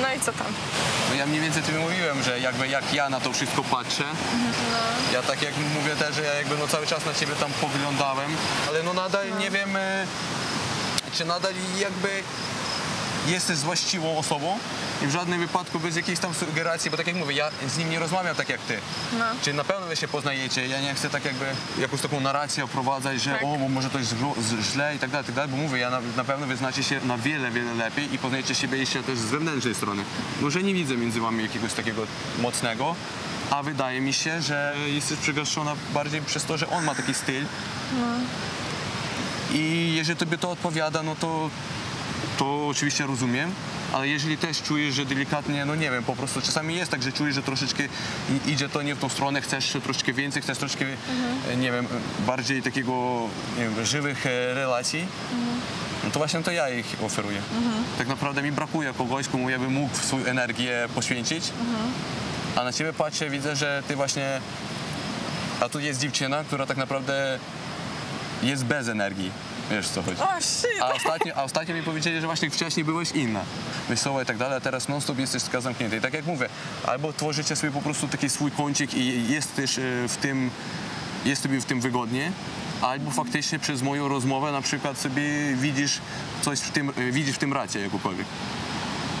No i co tam? No ja mniej więcej tym mówiłem, że jakby jak ja na to wszystko patrzę, no. Ja tak jak mówię też, że ja jakby no cały czas na ciebie tam poglądałem, ale no nadal no. Nie wiem, czy nadal jakby jesteś właściwą osobą i w żadnym wypadku bez jakiejś tam sugeracji, bo tak jak mówię, ja z nim nie rozmawiam tak jak ty. No. Czyli na pewno wy się poznajecie, ja nie chcę tak jakby jakąś taką narrację oprowadzać, że tak. O, bo może to jest źle i tak dalej, bo mówię, ja na pewno wy znacie się na wiele, wiele lepiej i poznajecie siebie jeszcze też z wewnętrznej strony. Może nie widzę między wami jakiegoś takiego mocnego, a wydaje mi się, że jesteś przygaszona bardziej przez to, że on ma taki styl. No. I jeżeli tobie to odpowiada, no to oczywiście rozumiem, ale jeżeli też czujesz, że delikatnie, no nie wiem, po prostu czasami jest tak, że czujesz, że troszeczkę idzie to nie w tą stronę, chcesz troszeczkę więcej, chcesz troszeczkę, nie wiem, bardziej takiego, nie wiem, żywych relacji, no to właśnie to ja ich oferuję. Tak naprawdę mi brakuje kogoś, komu ja bym mógł swoją energię poświęcić, a na ciebie patrzę, widzę, że ty właśnie, a tu jest dziewczyna, która tak naprawdę jest bez energii. Wiesz, co chodzi. O, shit. A ostatnio mi powiedzieli, że właśnie wcześniej byłeś inna, wesoła i tak dalej, a teraz non stop jesteś taka zamknięta. I tak jak mówię, albo tworzycie sobie po prostu taki swój kącik i jest tobie w tym wygodnie, albo faktycznie przez moją rozmowę na przykład sobie widzisz w tym racie jakąkolwiek.